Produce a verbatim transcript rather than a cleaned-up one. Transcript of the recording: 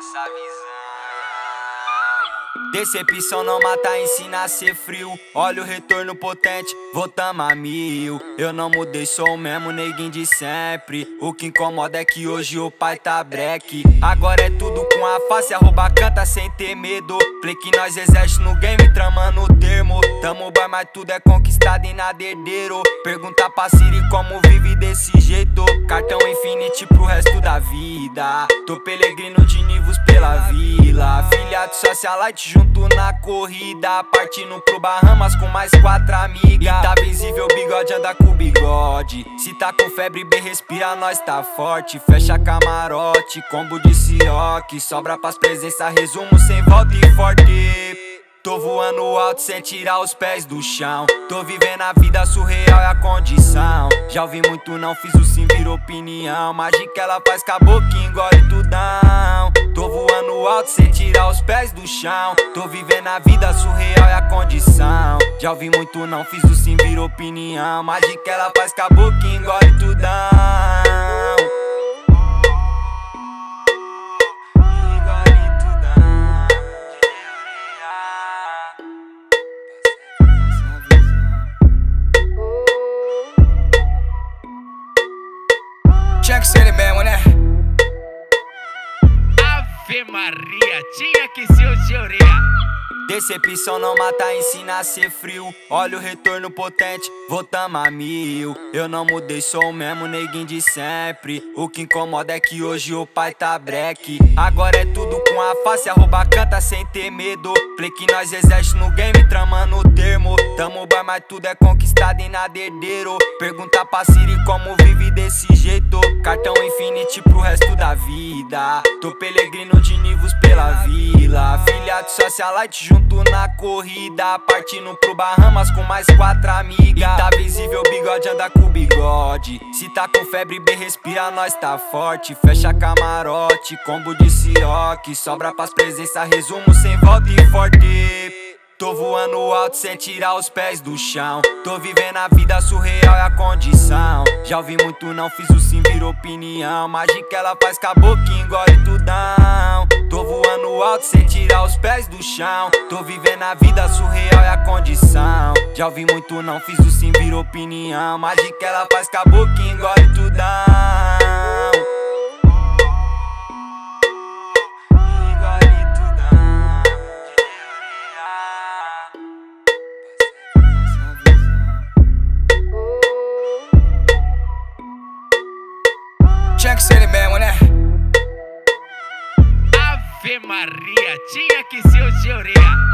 passa visão. Decepção não mata, ensina a ser frio. Olha o retorno potente, voltamos a mil. Eu não mudei, sou o mesmo neguinho de sempre. O que incomoda é que hoje o pai tá breque. Agora é tudo com a face, arroba canta sem ter medo. Play que nós exerce no game, tramando o termo. Tamo bar, mas tudo é conquistado e nada herdeiro. Pergunta pra Siri como vive desse jeito. Cartão infinity pro resto da vida. Tô pelegrino de Nivus pela vila. Filhado socialite junto na corrida. Partindo pro Bahamas com mais quatro amigas. Tá visível bigode, anda com bigode. Se tá com febre, bem respira, nós tá forte. Fecha camarote, combo de cioque. Sobra pras presenças, resumo sem volta e forte. Tô voando alto sem tirar os pés do chão. Tô vivendo a vida surreal, é a condição. Já ouvi muito não, fiz o sim, virou opinião. Mágica ela faz, acabou que engole tudão. Tô voando alto sem tirar os pés do chão. Tô vivendo a vida surreal, é a condição. Já ouvi muito não, fiz o sim, virou opinião. Mágica ela faz, acabou que engole tudão. Tinha que ser ele mesmo, né? Ave Maria, tinha que ser o D J Oreia. Decepção não mata, ensina a ser frio. Olha o retorno potente, voltamos a mil. Eu não mudei, sou o mesmo neguinho de sempre. O que incomoda é que hoje o pai tá breque. Agora é tudo com a face, arroba canta sem ter medo. Play que nós exerce no game, tramando o termo. Tamo bar, mas tudo é conquistado e nada herdeiro. Pergunta pra Siri como vive desse jeito. Cartão infinity pro resto da vida. Tô pelegrino de Nivus pela vila. Filhado socialite junto na corrida, partindo pro Bahamas com mais quatro amigas. Tá visível bigode, anda com bigode. Se tá com febre, bem respira, nós tá forte. Fecha camarote, combo de cioque. Sobra pras presenças, resumo sem volta e forte. Tô voando alto sem tirar os pés do chão. Tô vivendo a vida surreal, é a condição. Já ouvi muito não, fiz o sim, virou opinião. Mágica ela faz, acabou que engole tudão. Tô voando alto sem tirar os pés do chão. Tô vivendo a vida surreal, é a condição. Já ouvi muito não, fiz o sim, virou opinião. Mágica ela faz, acabou que engole tudão. Tinha que ser ele mesmo, né? Ave Maria, tinha que ser o D J Oreia.